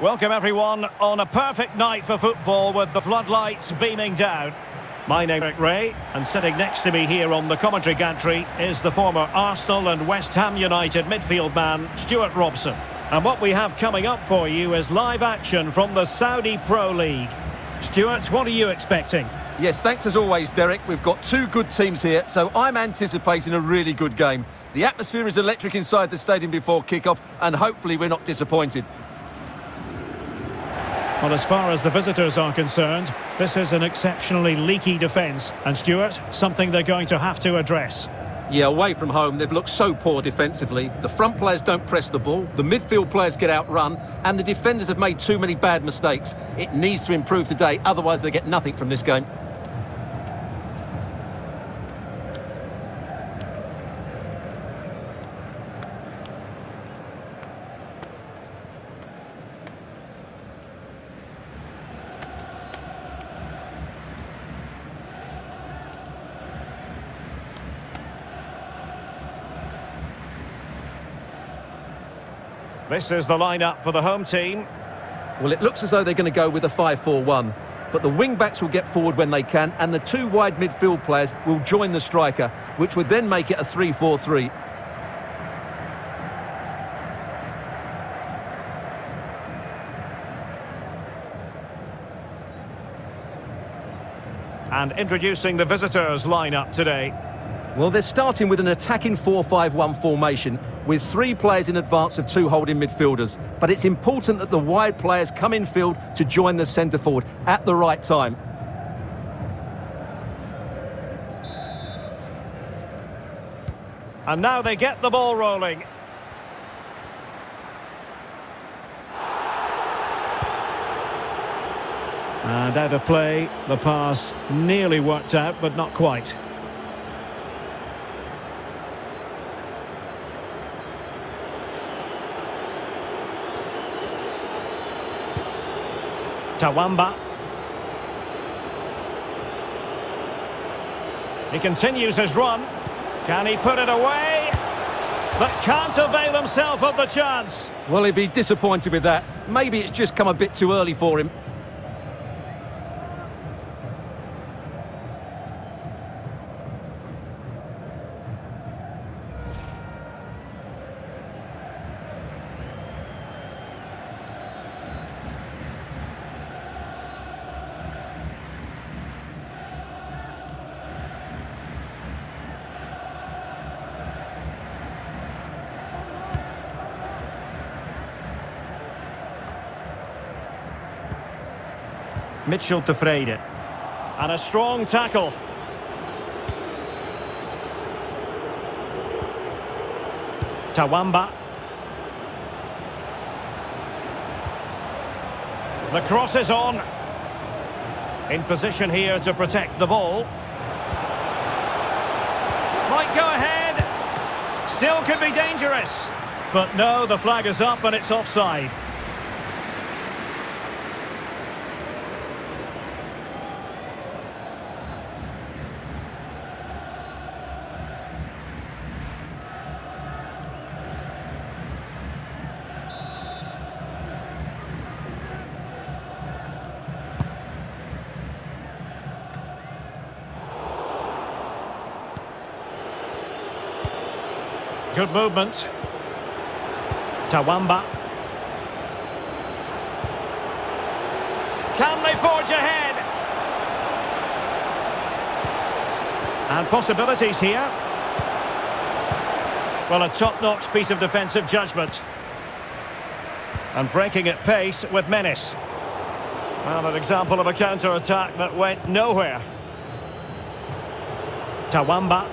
Welcome everyone on a perfect night for football with the floodlights beaming down. My name is Derek Ray, and sitting next to me here on the commentary gantry is the former Arsenal and West Ham United midfield man, Stuart Robson. And what we have coming up for you is live action from the Saudi Pro League. Stuart, what are you expecting? Yes, thanks as always, Derek. We've got two good teams here, so I'm anticipating a really good game. The atmosphere is electric inside the stadium before kick-off, and hopefully we're not disappointed. Well, as far as the visitors are concerned, this is an exceptionally leaky defence. And, Stuart, something they're going to have to address. Yeah, away from home, they've looked so poor defensively. The front players don't press the ball, the midfield players get outrun, and the defenders have made too many bad mistakes. It needs to improve today, otherwise they get nothing from this game. This is the lineup for the home team. Well, it looks as though they're going to go with a 5-4-1. But the wing-backs will get forward when they can, and the two wide midfield players will join the striker, which would then make it a 3-4-3. And introducing the visitors' lineup today. Well, they're starting with an attacking 4-5-1 formation, with three players in advance of two holding midfielders. But it's important that the wide players come in field to join the centre forward at the right time. And now they get the ball rolling. And out of play, the pass nearly worked out, but not quite. Tawamba. He continues his run. Can he put it away? But can't avail himself of the chance. Well, he'd be disappointed with that. Maybe it's just come a bit too early for him. Mitchell to Freire. And a strong tackle. Tawamba. The cross is on. In position here to protect the ball. Might go ahead. Still could be dangerous. But no, the flag is up and it's offside. Good movement. Tawamba. Can they forge ahead? And possibilities here. Well, a top-notch piece of defensive judgment. And breaking at pace with menace. Well, an example of a counter-attack that went nowhere. Tawamba.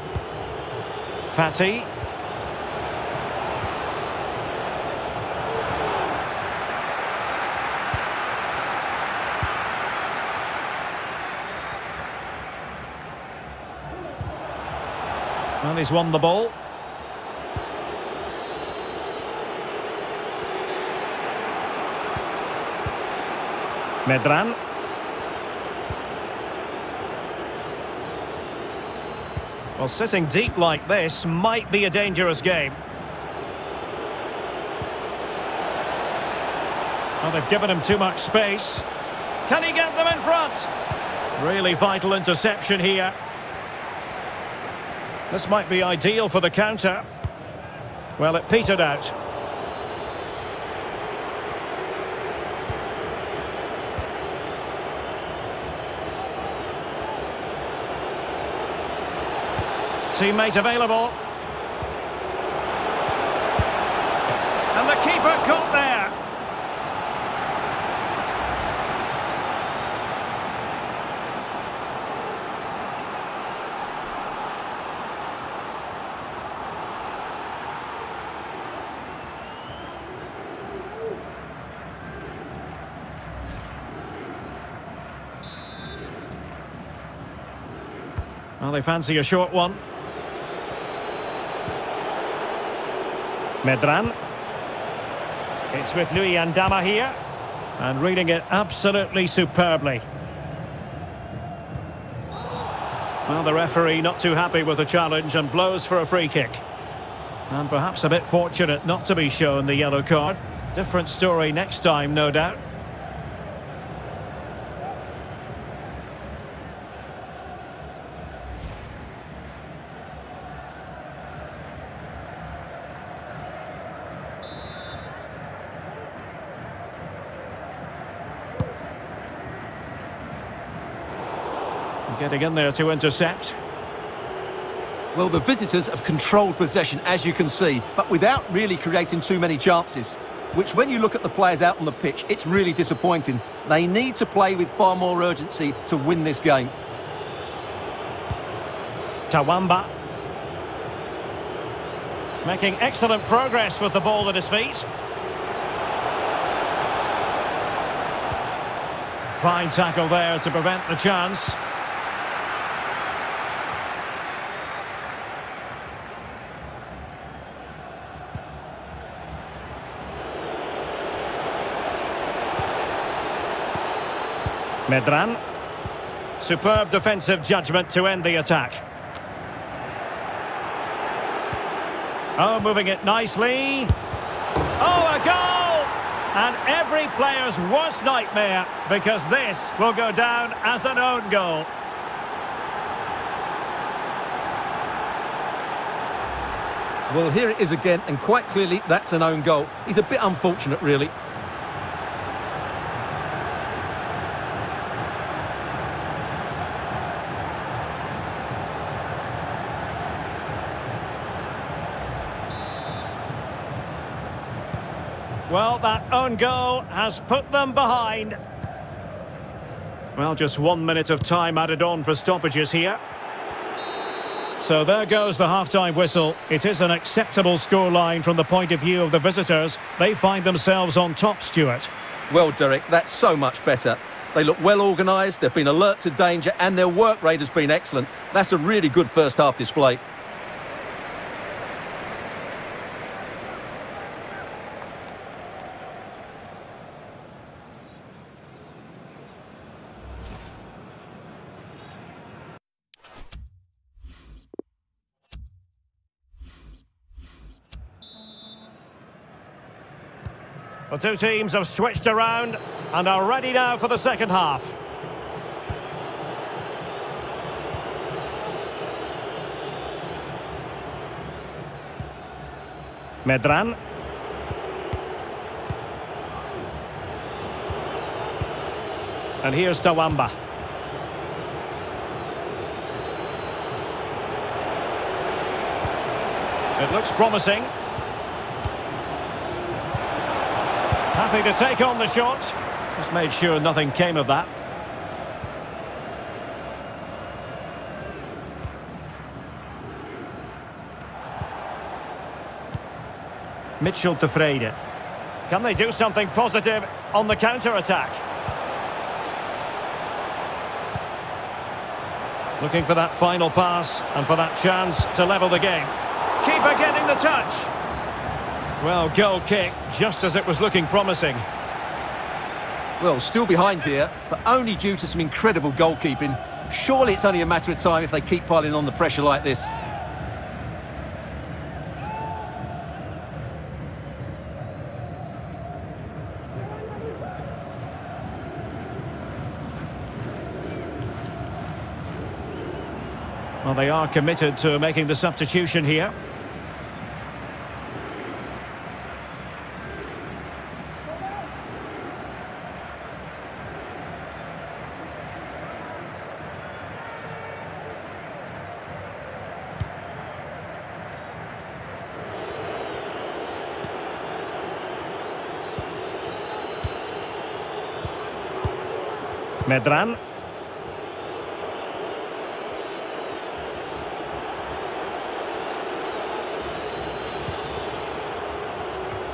Fati. And he's won the ball. Medran. Well, sitting deep like this might be a dangerous game. Well, they've given him too much space. Can he get them in front? Really vital interception here. This might be ideal for the counter. Well, it petered out. Teammate available. And the keeper caught there. Well, they fancy a short one. Medran. It's with Nui and Dama here. And reading it absolutely superbly. Well, the referee not too happy with the challenge and blows for a free kick. And perhaps a bit fortunate not to be shown the yellow card. Different story next time, no doubt. Getting in there to intercept. Well, the visitors have controlled possession, as you can see, but without really creating too many chances, which when you look at the players out on the pitch, it's really disappointing. They need to play with far more urgency to win this game. Tawamba making excellent progress with the ball at his feet. Fine tackle there to prevent the chance. Medran. Superb defensive judgment to end the attack. Oh, moving it nicely. Oh, a goal! And every player's worst nightmare, because this will go down as an own goal. Well, here it is again, and quite clearly that's an own goal. He's a bit unfortunate, really. Well, that own goal has put them behind. Well, just 1 minute of time added on for stoppages here. So there goes the half-time whistle. It is an acceptable scoreline from the point of view of the visitors. They find themselves on top, Stuart. Well, Derek, that's so much better. They look well organised, they've been alert to danger, and their work rate has been excellent. That's a really good first-half display. The two teams have switched around and are ready now for the second half. Medran. And here's Tawamba. It looks promising. Happy to take on the shot. Just made sure nothing came of that. Mitchell to Freire. Can they do something positive on the counter-attack? Looking for that final pass and for that chance to level the game. Keeper getting the touch. Well, goal kick, just as it was looking promising. Well, still behind here, but only due to some incredible goalkeeping. Surely it's only a matter of time if they keep piling on the pressure like this. Well, they are committed to making the substitution here. Medran.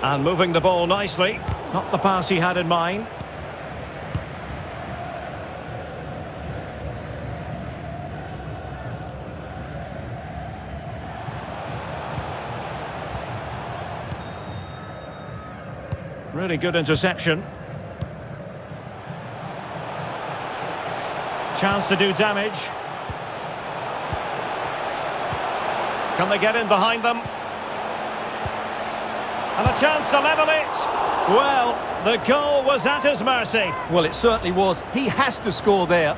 And moving the ball nicely. Not the pass he had in mind. Really good interception. Chance to do damage. Can they get in behind them? And a chance to level it. Well, the goal was at his mercy. Well, it certainly was. He has to score there.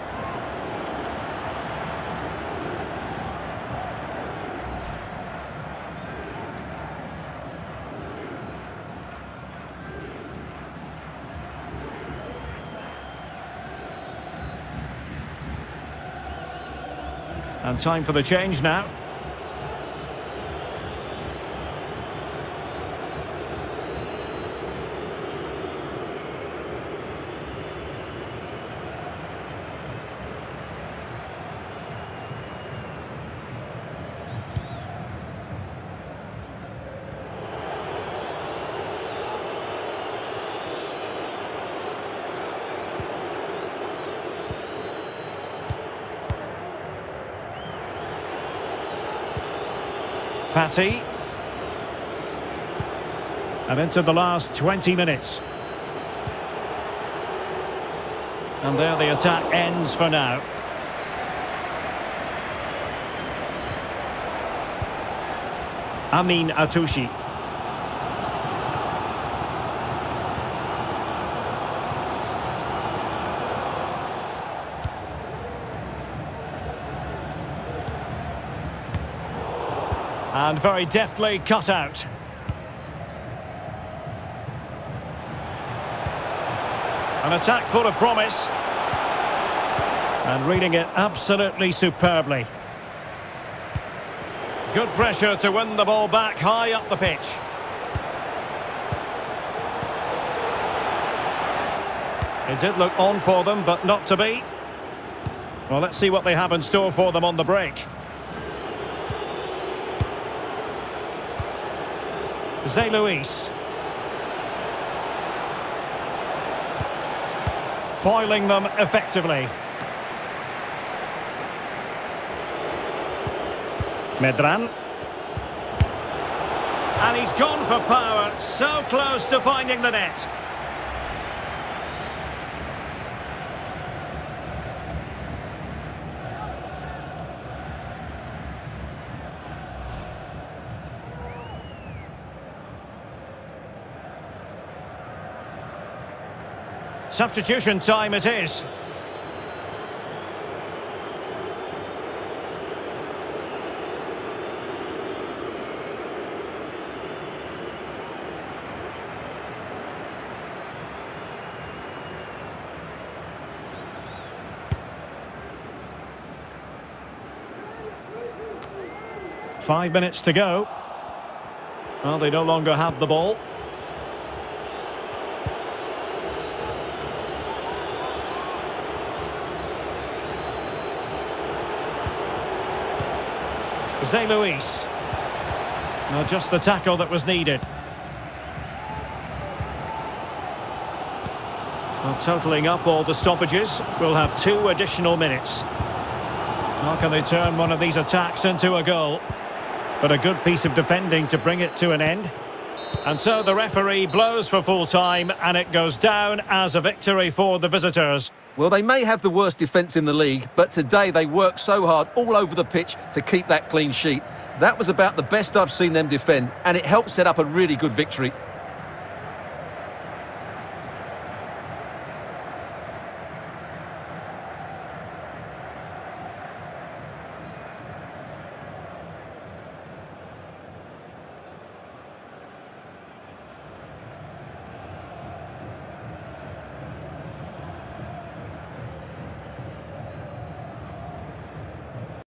And time for the change now. Fati. And into the last 20 minutes. And there the attack ends for now. Amin Atushi. And very deftly cut out. An attack full of promise. And reading it absolutely superbly. Good pressure to win the ball back high up the pitch. It did look on for them, but not to be. Well, let's see what they have in store for them on the break. Saint-Louis. Foiling them effectively. Medran. And he's gone for power, so close to finding the net. Substitution time it is. Five minutes to go. Well, they no longer have the ball. Saint-Louis. Now just the tackle that was needed. Well, totalling up all the stoppages, we'll have 2 additional minutes. How can they turn one of these attacks into a goal? But a good piece of defending to bring it to an end. And so the referee blows for full time, and it goes down as a victory for the visitors. Well, they may have the worst defence in the league, but today they worked so hard all over the pitch to keep that clean sheet. That was about the best I've seen them defend, and it helped set up a really good victory.